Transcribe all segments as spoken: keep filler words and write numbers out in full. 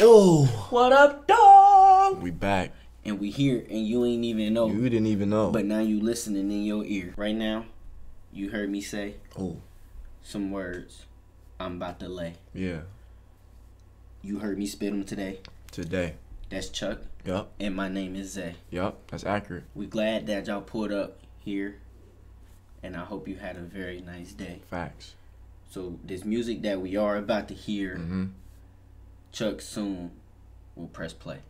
Oh, what up, dog? We back. And we here, and you ain't even know. You didn't even know. But now you listening in your ear. Right now, you heard me say oh, some words I'm about to lay. Yeah. You heard me spit them today. Today. That's Chuck. Yup. And my name is Zay. Yup, that's accurate. We glad that y'all pulled up here, and I hope you had a very nice day. Facts. So this music that we are about to hear, mm-hmm. Chuck soon will press play.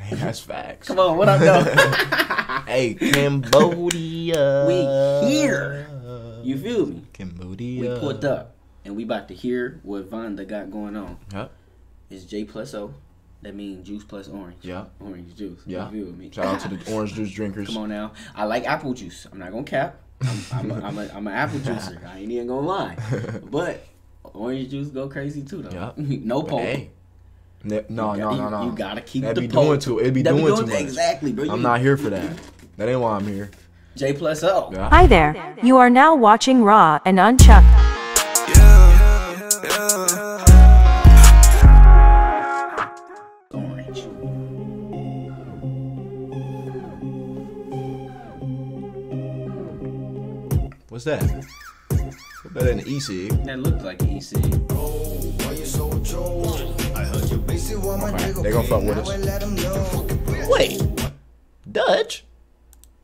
Hey, that's facts. Come on, what up, though? Hey, Cambodia. We here. You feel me? Cambodia. We pulled up, and we about to hear what Vannda got going on. Huh? It's J plus O. That means juice plus orange. Yeah. Orange juice. Yeah. You feel me? Shout out to the orange juice drinkers. Come on now. I like apple juice. I'm not going to cap. I'm, I'm, a, I'm, a, I'm an apple juicer. I ain't even going to lie. But orange juice go crazy too, though. Yeah. No pulp. Hey. No, no, gotta, no, no. You, you got to keep that the pulp. It'd be doing too, it be doing, doing too much. Exactly, bro. I'm not here for that. That ain't why I'm here. J plus O. Yeah. Hi there. You are now watching Raw and Unchuck. Yeah. Yeah. What's that? What better than E C? That looked like E C. Alright, they gonna fuck with us. Wait, Dutch?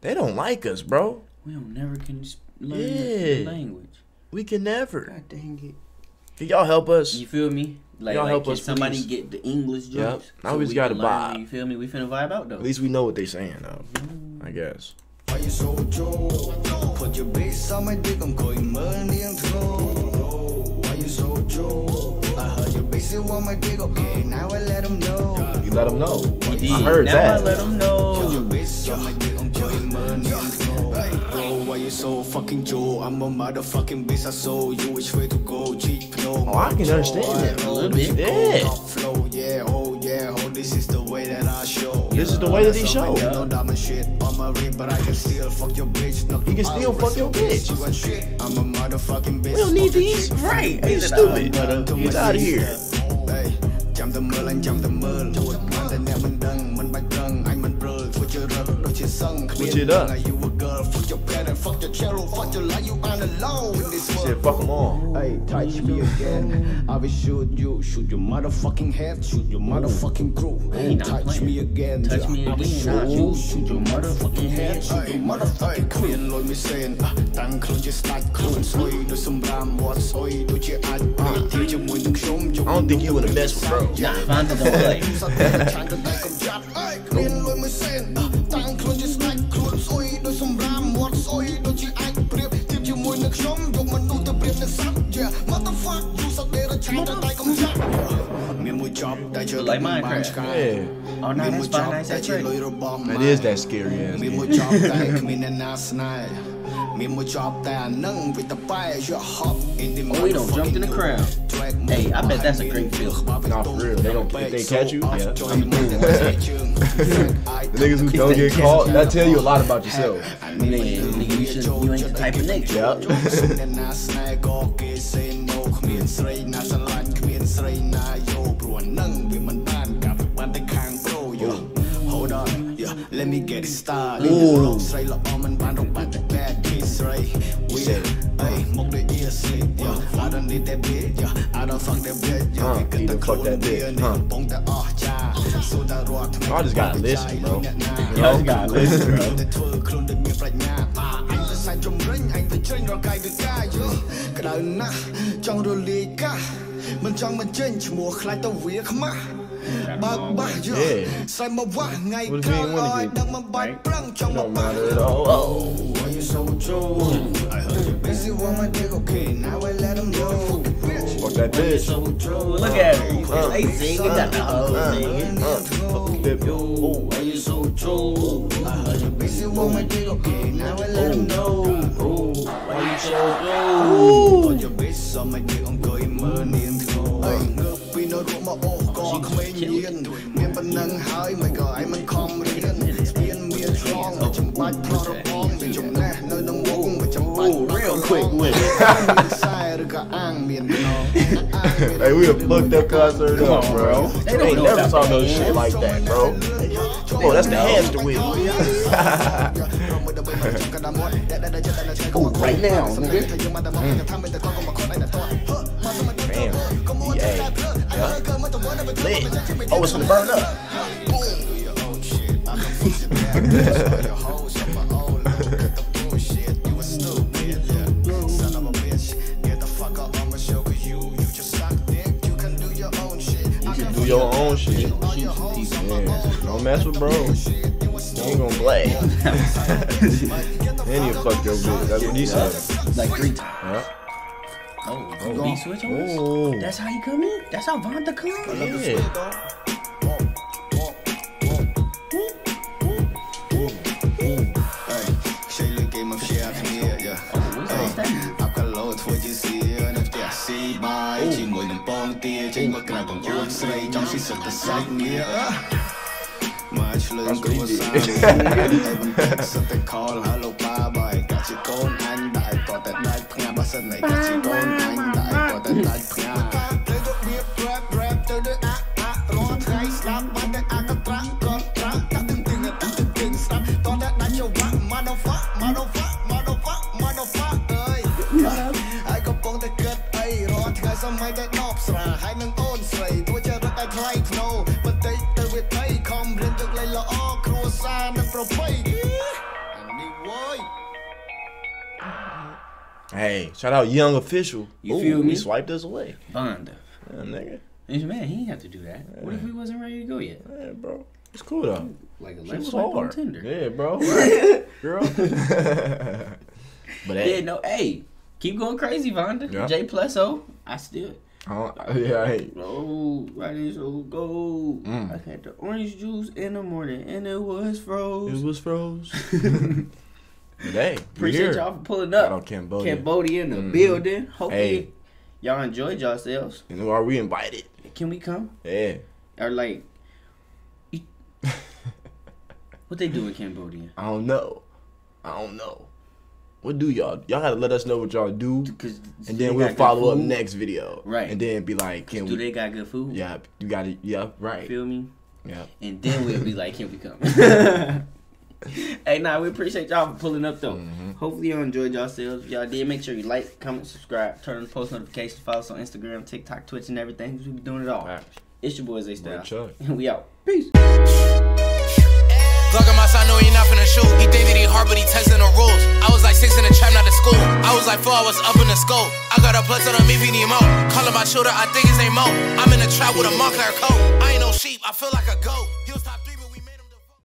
They don't like us, bro. We don't never can learn yeah. language. We can never. God dang it. Can y'all help us? You feel me? Like, y'all like help us, somebody please. Get the English jokes. Yep. So I always gotta vibe. You feel me? We finna vibe out though. At least we know what they saying though. Mm. I guess. Why you so joke? Put your bass on my dick, I'm going money and flow. Why you so joke? I heard your bass is on my dick, okay, now I let him know. You let him know. He I heard now that. Now I let him know. Put your bass on my dick, I'm going money and flow. Bro, why you so fucking joke? I'm a motherfucking bitch, I sold you which way to go, cheap, no. Oh, I can understand that a little bit. Yeah. Flow, yeah, oh, yeah, oh, this is the way that I show. This is the way that he showed. You can still fuck your bitch. We don't need these. Right. He's stupid. He's out of here. Switch it up. Shit, fuck them all. Hey, touch me again. I will shoot you. Shoot your motherfucking head. Shoot your motherfucking crew. Hey, touch me again. Touch me again. Shoot you. Shoot your motherfucking head. Shoot your motherfucking crew. Lord me saying, Tang Clutch is not close. Soy do some ram. What soy do you add? I don't think you were the best one, bro. Nah, I'm not the one. Like Minecraft. Yeah. Oh, no, that's fine, nice, that's right. That is that scary ass game. Oh, we don't jump in the crowd. Hey, I bet that's a great feel. Nah, for real. They don't, if they catch you, yeah. The niggas who don't get caught, that tell you a lot about yourself. Nigga, nigga, you, should, you ain't the type of nigga. Yep. Hold on, yeah, let me get it started. Right. We said, hey, mock the ear slit. Yeah, I don't need that bitch. Yeah, I don't fuck that bitch. Yeah, huh, you don't fuck that bitch. Huh. I just gotta listen, bro. You know, you gotta listen, bro. Yeah. What does it don't matter at all. Oh. So true. I heard you busy with my dick, okay, now I let him go. Fuck that bitch. Look at her. Uh, hey, sing it down. Fuck that bitch. Are you so true? I heard you busy with my dick, okay, now I let him go. Are you so true? Put your bitch on my dick, I'm going money and go. I'm going to be no room, my own car, clean you in. Me and Benang high, my guy, I'm in comedian. Being me is wrong, but you're my product. Real quick win. Like, we have fucked that concert Come up, on, bro. They, they ain't never saw no shit like that, bro. Come on, that's the hamster wheel. Oh, right now, nigga. Mm. Damn. Yeah. Yeah. Lit. Oh, it's gonna burn up. Your own shit. Yeah. Don't mess with bro. You ain't gonna play. And you fuck your bitch. That's what he said. Like three times. Yeah. Oh, oh, oh. Switch on oh. That's how he come in? That's how Vannda come in? Yeah. Hey, shout out Young Official. You Ooh, feel me? He swiped us away. Vannda. Yeah, nigga. Man, he didn't have to do that. Yeah. What if we wasn't ready to go yet? Yeah, bro. It's cool though. Like a left swipe on Tinder. Yeah, bro. Right. Girl. But hey. Yeah, no, hey. Keep going crazy, Vannda. Yeah. J plus O. I still. Oh, yeah, hey. Oh, right in so gold. Mm. I had the orange juice in the morning and it was froze. It was froze. Hey, appreciate y'all for pulling up. Out Cambodia. Cambodia in the mm-hmm. building. Hopefully, hey. y'all enjoyed yourselves. And are we invited? Can we come? Yeah. Or like, what they do in Cambodia? I don't know. I don't know. What do y'all? Y'all gotta let us know what y'all do, and then we'll follow up next video. Right. And then be like, can we? Do they got good food? Yeah. You got it. Yeah. Right. Feel me? Yeah. And then we'll be like, can we come? Hey, nah, we appreciate y'all for pulling up, though. Mm-hmm. Hopefully y'all enjoyed yourselves. If y'all did, make sure you like, comment, subscribe, turn on post notifications, follow us on Instagram, TikTok, Twitch, and everything. We be doing it all. all right. It's your boy, Zay Style. And we out. Peace. Look at my side, no, he not finna shoot. He think that he hard, but he testing the rules. I was like six in the trap, not in school. I was like four, I was up in the scope. I got a plus on me, we need more. Calling my shooter, I think his name Mo. I'm in the trap with a Montclair coat. I ain't no sheep, I feel like a goat.